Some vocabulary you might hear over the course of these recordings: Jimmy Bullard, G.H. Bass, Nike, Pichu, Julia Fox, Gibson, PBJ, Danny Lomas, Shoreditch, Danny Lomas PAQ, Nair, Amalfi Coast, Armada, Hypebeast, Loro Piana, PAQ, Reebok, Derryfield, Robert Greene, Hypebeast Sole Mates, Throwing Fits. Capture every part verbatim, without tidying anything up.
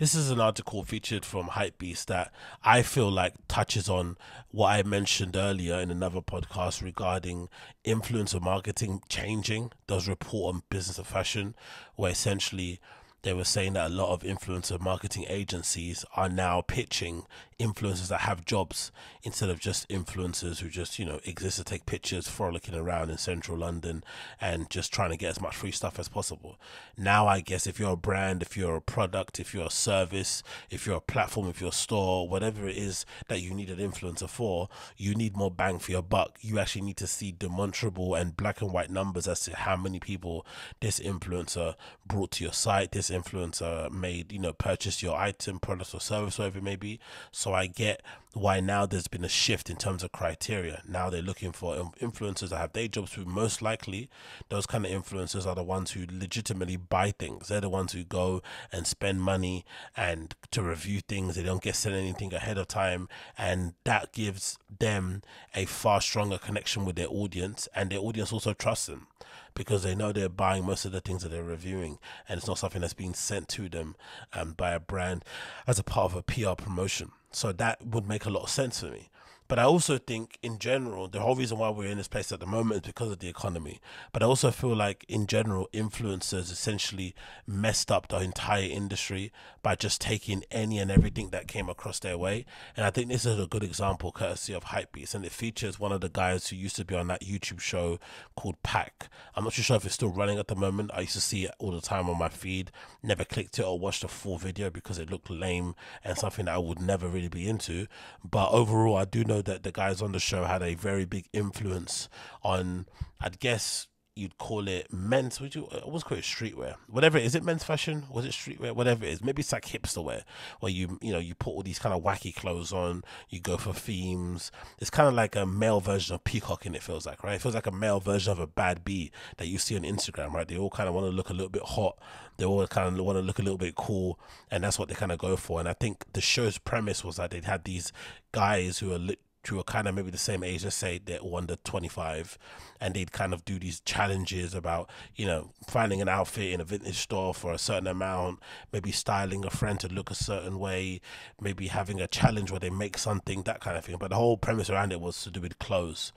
This is an article featured from Hypebeast that I feel like touches on what I mentioned earlier in another podcast regarding influencer marketing changing. There was a report on Business of Fashion where essentially they were saying that a lot of influencer marketing agencies are now pitching influencers that have jobs instead of just influencers who just, you know, exist to take pictures frolicking around in central London and just trying to get as much free stuff as possible. Now, I guess if you're a brand, if you're a product, if you're a service, if you're a platform, if you're a store, whatever it is that you need an influencer for, you need more bang for your buck. You actually need to see demonstrable and black and white numbers as to how many people this influencer brought to your site, this influencer made, you know, purchase your item, product or service, whatever it may be. So I get why now there's been a shift in terms of criteria. Now they're looking for influencers that have day jobs, who most likely those kind of influencers are the ones who legitimately buy things. They're the ones who go and spend money and to review things. They don't get sent anything ahead of time, and that gives them a far stronger connection with their audience, and their audience also trusts them because they know they're buying most of the things that they're reviewing, and it's not something that's being sent to them um, by a brand as a part of a P R promotion. So that would make a lot of sense for me. But I also think in general, the whole reason why we're in this place at the moment is because of the economy. But I also feel like in general, influencers essentially messed up the entire industry by just taking any and everything that came across their way. And I think this is a good example courtesy of Hypebeast. And it features one of the guys who used to be on that YouTube show called P A Q. I'm not too sure if it's still running at the moment. I used to see it all the time on my feed. Never clicked it or watched a full video because it looked lame and something that I would never really be into. But overall, I do know that the guys on the show had a very big influence on, I'd guess you'd call it men's, would you? I always call it streetwear, whatever it is. Is it men's fashion? Was it streetwear? Whatever it is, maybe it's like hipster wear, where you you know you put all these kind of wacky clothes on, you go for themes. It's kind of like a male version of peacocking. It feels like, right? It feels like a male version of a bad bee that you see on Instagram, right? They all kind of want to look a little bit hot. They all kind of want to look a little bit cool, and that's what they kind of go for. And I think the show's premise was that they'd had these guys who are lit. who are kind of maybe the same age, let's say they're under twenty-five, and they'd kind of do these challenges about, you know, finding an outfit in a vintage store for a certain amount, maybe styling a friend to look a certain way, maybe having a challenge where they make something, that kind of thing. But the whole premise around it was to do with clothes.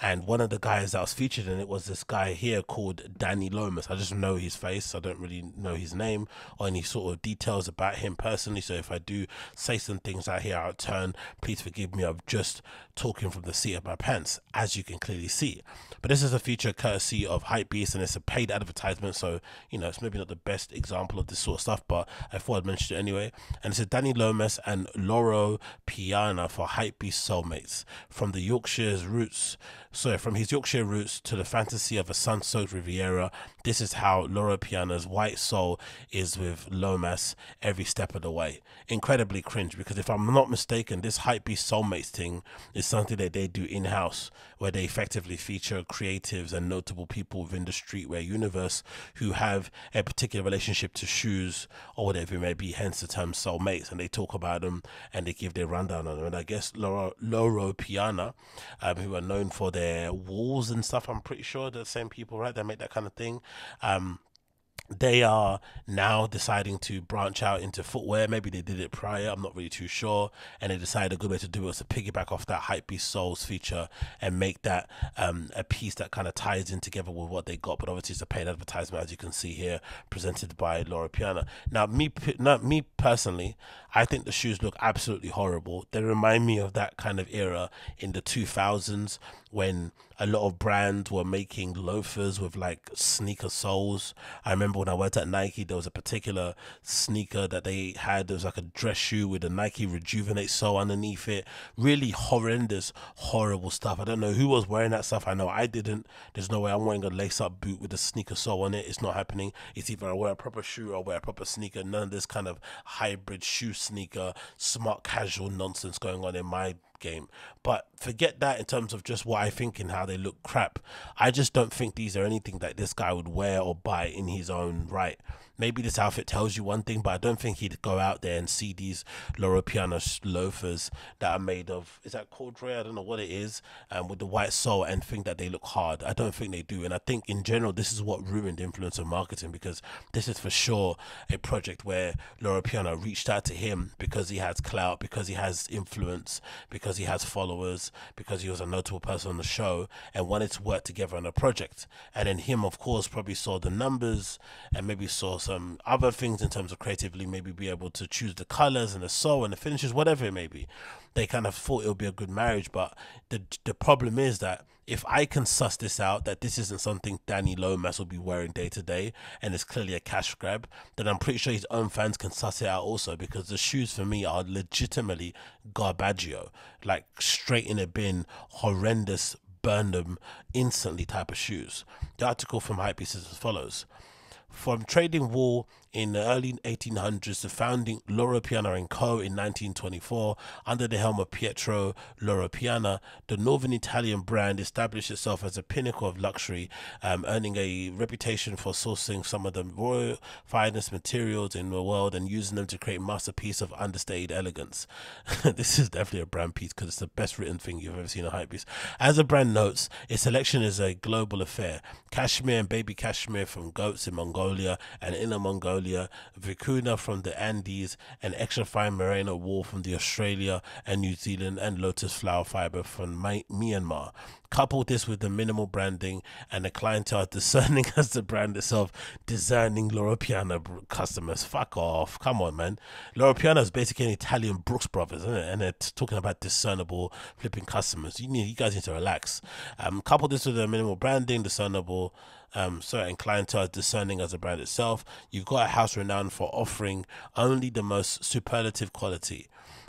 And one of the guys that was featured in it was this guy here called Danny Lomas. I just know his face. I don't really know his name or any sort of details about him personally. So if I do say some things out here out of turn, please forgive me. I'm just talking from the seat of my pants, as you can clearly see. But this is a feature courtesy of Hypebeast, and it's a paid advertisement. So, you know, it's maybe not the best example of this sort of stuff, but I thought I'd mention it anyway. And it's Danny Lomas and Loro Piana for Hypebeast Soulmates. From the Yorkshire's roots... So from his Yorkshire roots to the fantasy of a sun-soaked Riviera, this is how Loro Piana's white soul is with Lomas every step of the way. Incredibly cringe, because if I'm not mistaken, this Hypebeast Soulmates thing is something that they do in-house, where they effectively feature creatives and notable people within the streetwear universe who have a particular relationship to shoes or whatever it may be, hence the term soulmates. And they talk about them and they give their rundown on them. And I guess Loro, Loro Piana, um, who are known for their their walls and stuff, I'm pretty sure the same people, right, that make that kind of thing, um they are now deciding to branch out into footwear. Maybe they did it prior, I'm not really too sure, and they decided a good way to do it was to piggyback off that Hypebeast Souls feature and make that um a piece that kind of ties in together with what they got. But obviously it's a paid advertisement, as you can see here, presented by Loro Piana. Now me not me personally, I think the shoes look absolutely horrible. They remind me of that kind of era in the two thousands when a lot of brands were making loafers with like sneaker soles. I remember when I worked at Nike, there was a particular sneaker that they had. There was like a dress shoe with a Nike Rejuvenate sole underneath it. Really horrendous, horrible stuff. I don't know who was wearing that stuff. I know I didn't. There's no way I'm wearing a lace-up boot with a sneaker sole on it. It's not happening. It's either I wear a proper shoe or I wear a proper sneaker. None of this kind of hybrid shoe sneaker, smart casual nonsense going on in my rap game. But forget that in terms of just what I think and how they look crap. I just don't think these are anything that this guy would wear or buy in his own right. Maybe this outfit tells you one thing, but I don't think he'd go out there and see these Loro Piana loafers that are made of, is that corduroy? I don't know what it is, and um, with the white sole, and think that they look hard. I don't think they do. And I think in general, this is what ruined influencer marketing, because this is for sure a project where Loro Piana reached out to him because he has clout, because he has influence, because he has followers, because he was a notable person on the show and wanted to work together on a project. And then him, of course, probably saw the numbers and maybe saw some other things in terms of creatively, maybe be able to choose the colors and the sole and the finishes, whatever it may be. They kind of thought it would be a good marriage. But the the problem is that if I can suss this out, that this isn't something Danny Lomas will be wearing day to day, and it's clearly a cash grab, then I'm pretty sure his own fans can suss it out also, because the shoes for me are legitimately garbaggio, like straight in a bin, horrendous, burn them instantly type of shoes. The article from Hypebeast is as follows. From trading wool in the early eighteen hundreds to founding Loro Piana and Co. in nineteen twenty-four, under the helm of Pietro Loro Piana, the northern Italian brand established itself as a pinnacle of luxury, um, earning a reputation for sourcing some of the royal finest materials in the world and using them to create masterpieces of understated elegance. This is definitely a brand piece, because it's the best written thing you've ever seen on Hypebeast. As the brand notes, its selection is a global affair. Cashmere and baby cashmere from goats in Mongolia and Inner Mongolia, vicuna from the Andes, and extra fine merino wool from the Australia and New Zealand, and lotus flower fiber from Myanmar. Couple this with the minimal branding and the clientele discerning as the brand itself, discerning Loro Piana customers. Fuck off. Come on, man. Loro Piana is basically an Italian Brooks Brothers, isn't it? And they're talking about discernible flipping customers. You need, you guys need to relax. Um, couple this with the minimal branding, discernible, um, certain clientele discerning as the brand itself. You've got a house renowned for offering only the most superlative quality.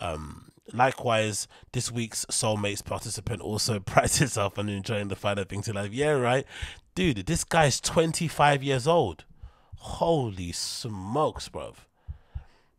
Um, likewise, this week's Soulmates participant also prides himself on enjoying the finer things in life. Yeah, right, dude, this guy's twenty-five years old. Holy smokes, bruv.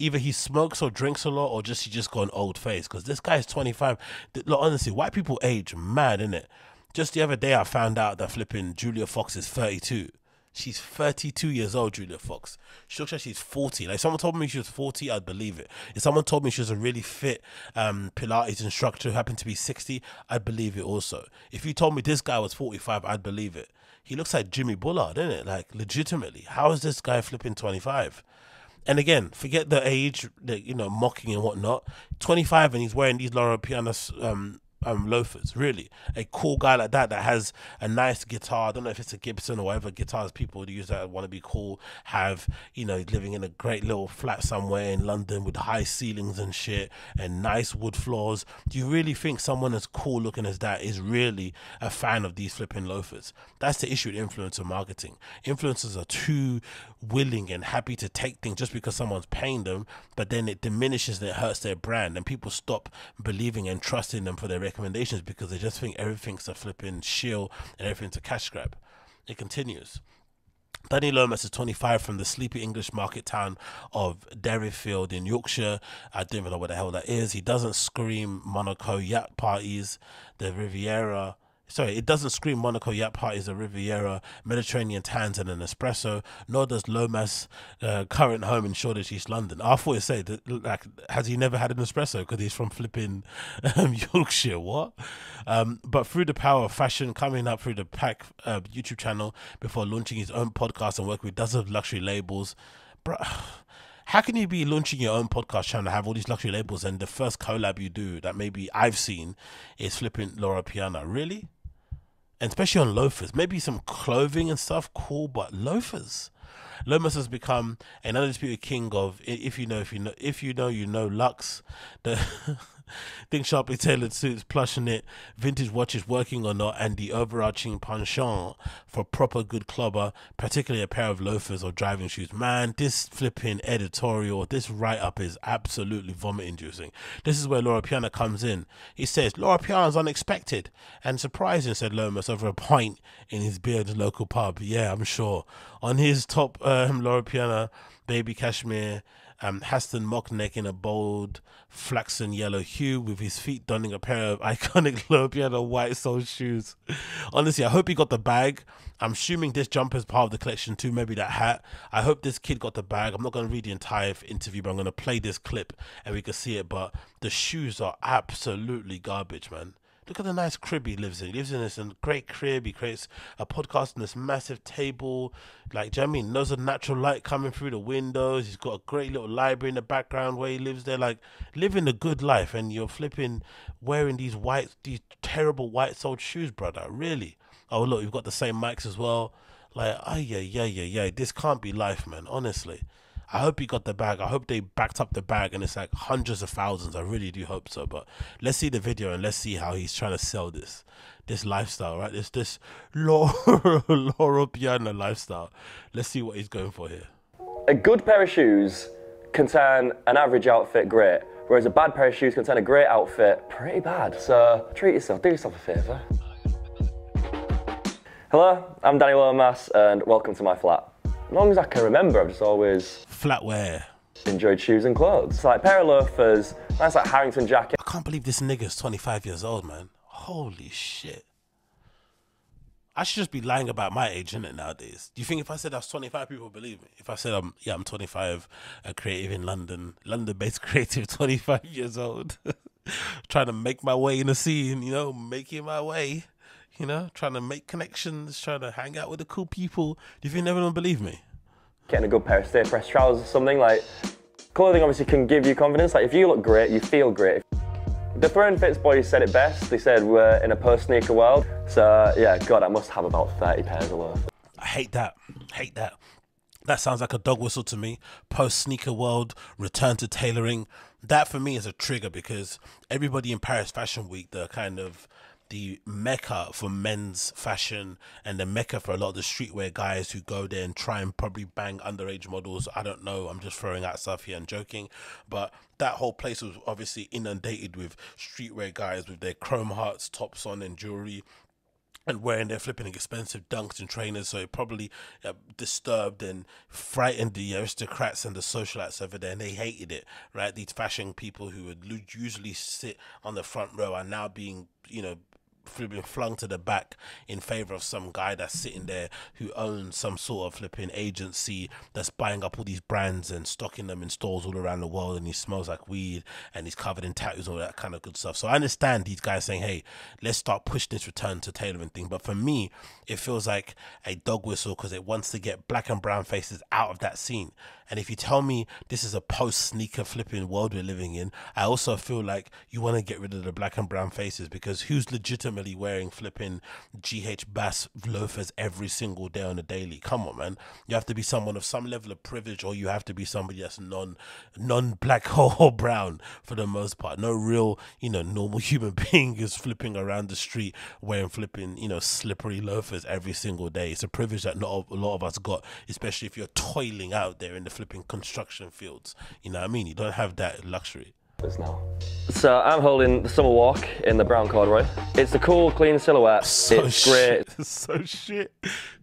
Either he smokes or drinks a lot, or just he just got an old face, because this guy's twenty-five. Look, honestly, white people age mad, innit? Just the other day I found out that flipping Julia Fox is thirty-two. She's thirty-two years old, Julia Fox. She looks like she's forty. Like, someone told me she was forty, I'd believe it. If someone told me she was a really fit um, Pilates instructor who happened to be sixty, I'd believe it also. If you told me this guy was forty-five, I'd believe it. He looks like Jimmy Bullard, isn't it? Like, legitimately. How is this guy flipping twenty-five? And again, forget the age, the, you know, mocking and whatnot. twenty-five, and he's wearing these Loro Piana um, Um, loafers. Really, a cool guy like that that has a nice guitar, I don't know if it's a Gibson or whatever guitars people use that want to be cool have, you know, living in a great little flat somewhere in London with high ceilings and shit and nice wood floors. Do you really think someone as cool looking as that is really a fan of these flipping loafers? That's the issue with influencer marketing. Influencers are too willing and happy to take things just because someone's paying them, but then it diminishes and it hurts their brand, and people stop believing and trusting them for their recommendations because they just think everything's a flipping shill and everything's a cash grab. It continues. Danny Lomas is twenty-five, from the sleepy English market town of Derryfield in Yorkshire. I don't even know what the hell that is. He doesn't scream Monaco yacht parties, the Riviera. Sorry, it doesn't scream Monaco yacht parties, the Riviera, Mediterranean tans, and an espresso. Nor does Lomas' uh, current home in Shoreditch, East London. I thought it said, like, has he never had an espresso? Because he's from flipping um, Yorkshire, what? Um, but through the power of fashion, coming up through the P A Q uh, YouTube channel before launching his own podcast and working with dozens of luxury labels. Bruh. How can you be launching your own podcast channel, have all these luxury labels, and the first collab you do that maybe I've seen is flipping Loro Piana? Really? And especially on loafers. Maybe some clothing and stuff, cool, but loafers. Lomas has become an undisputed king of, if you know, if you know, if you know, you know, Lux. The think sharply tailored suits, plush knit, vintage watches, working or not, and the overarching penchant for proper good clobber, particularly a pair of loafers or driving shoes. Man, this flipping editorial, this write-up is absolutely vomit-inducing. This is where Loro Piana comes in. He says, Loro Piana's unexpected and surprising, said Lomas over a pint in his beer at the local pub. Yeah, I'm sure. On his top um, Loro Piana baby cashmere um, Haston Mockneck in a bold flaxen yellow hue, with his feet donning a pair of iconic Loro Piana white sole shoes. Honestly, I hope he got the bag. I'm assuming this jumper is part of the collection too, maybe that hat. I hope this kid got the bag. I'm not going to read the entire interview, but I'm going to play this clip and we can see it. But the shoes are absolutely garbage, man. Look at the nice crib he lives in. He lives in this great crib. He creates a podcast on this massive table. Like, do you know what I mean? Loads of natural light coming through the windows. He's got a great little library in the background where he lives there. Like, living a good life, and you're flipping wearing these white, these terrible white soled shoes, brother. Really? Oh, look, you've got the same mics as well. Like, oh, yeah, yeah, yeah, yeah. This can't be life, man, honestly. I hope he got the bag. I hope they backed up the bag and it's like hundreds of thousands. I really do hope so. But let's see the video and let's see how he's trying to sell this this lifestyle, right? This this Loro, Loro Piana lifestyle. Let's see what he's going for here. A good pair of shoes can turn an average outfit great, whereas a bad pair of shoes can turn a great outfit pretty bad. So treat yourself, do yourself a favour. Hello, I'm Danny Lomas and welcome to my flat. As long as I can remember, I've just always flatwear enjoyed shoes and clothes. It's like a pair of loafers, nice like Harrington jacket. I can't believe this nigga's twenty-five years old, man. Holy shit. I should just be lying about my age, innit, nowadays. Do you think if I said I was twenty-five, people would believe me? If I said, um, yeah, I'm twenty-five, a creative in London, London-based creative, twenty-five years old, trying to make my way in the scene, you know, making my way. You know, trying to make connections, trying to hang out with the cool people. Do you think everyone will believe me? Getting a good pair of stay-pressed trousers or something, like, clothing obviously can give you confidence. Like, if you look great, you feel great. The Throwing Fits boys said it best. They said we're in a post-sneaker world. So, yeah, God, I must have about thirty pairs of loafers. I hate that. Hate that. That sounds like a dog whistle to me. Post-sneaker world, return to tailoring. That, for me, is a trigger because everybody in Paris Fashion Week, the kind of... the mecca for men's fashion and the mecca for a lot of the streetwear guys who go there and try and probably bang underage models. I don't know. I'm just throwing out stuff here and joking. But that whole place was obviously inundated with streetwear guys with their chrome hearts, tops on and jewelry, and wearing their flipping expensive dunks and trainers. So it probably uh, disturbed and frightened the aristocrats and the socialites over there, and they hated it, right? These fashion people who would usually sit on the front row are now being, you know, flipping flung to the back in favor of some guy that's sitting there who owns some sort of flipping agency that's buying up all these brands and stocking them in stores all around the world, and he smells like weed and he's covered in tattoos and all that kind of good stuff. So I understand these guys saying, hey, let's start pushing this return to tailoring thing, but for me it feels like a dog whistle because it wants to get black and brown faces out of that scene. And if you tell me this is a post sneaker flipping world we're living in, I also feel like you want to get rid of the black and brown faces, because who's legitimate wearing flipping G H Bass loafers every single day on a daily? Come on, man. You have to be someone of some level of privilege, or you have to be somebody that's non non black or brown for the most part. No real, you know, normal human being is flipping around the street wearing flipping, you know, slippery loafers every single day. It's a privilege that not a lot of us got, especially if you're toiling out there in the flipping construction fields. You know what I mean? You don't have that luxury. Now. So I'm holding the summer walk in the brown corduroy. It's a cool, clean silhouette. So it's shit. Great. So shit.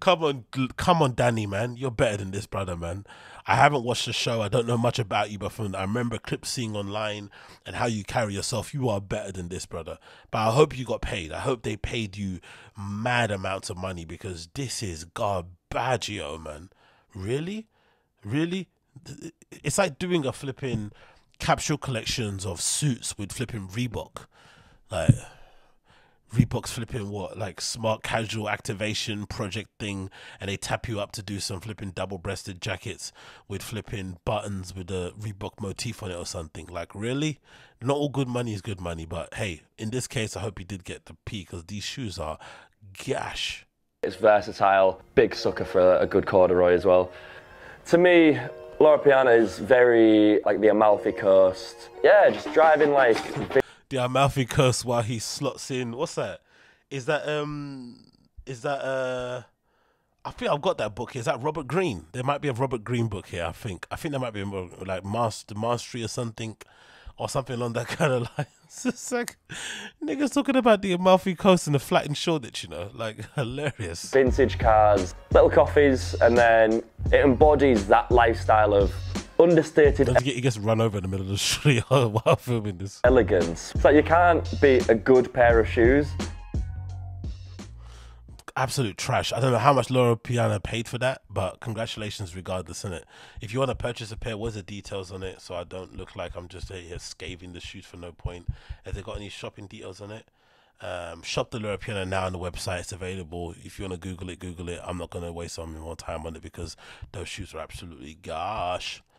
Come on, come on, Danny, man. You're better than this, brother, man. I haven't watched the show. I don't know much about you, but from I remember clips seeing online and how you carry yourself, you are better than this, brother. But I hope you got paid. I hope they paid you mad amounts of money, because this is garbaggio, man. Really, really. It's like doing a flipping capsule collections of suits with flipping Reebok. Like, Reebok's flipping what? Like, smart casual activation project thing, and they tap you up to do some flipping double-breasted jackets with flipping buttons with the Reebok motif on it or something. Like, really? Not all good money is good money, but hey, in this case, I hope you did get the P, because these shoes are gash. It's versatile. Big sucker for a good corduroy as well. To me, Loro Piana is very like the Amalfi Coast. Yeah, just driving like the Amalfi Coast while he slots in. What's that? Is that um? Is that uh? I think I've got that book here. Is that Robert Greene? There might be a Robert Greene book here. I think. I think there might be like Master Mastery or something, or something along that kind of line. It's like niggas talking about the Amalfi Coast and the flat in Shoreditch, you know, like hilarious. Vintage cars, little coffees, and then it embodies that lifestyle of understated. Don't forget he gets run over in the middle of the street while filming this. Elegance. It's like you can't beat a good pair of shoes. Absolute trash. I don't know how much Loro Piana paid for that, but congratulations regardless, innit? If you want to purchase a pair, where's the details on it so I don't look like I'm just here scathing the shoes for no point? Has they got any shopping details on it? Um, shop the Loro Piana now on the website. It's available. If you want to Google it, Google it. I'm not going to waste some more time on it because those shoes are absolutely gosh.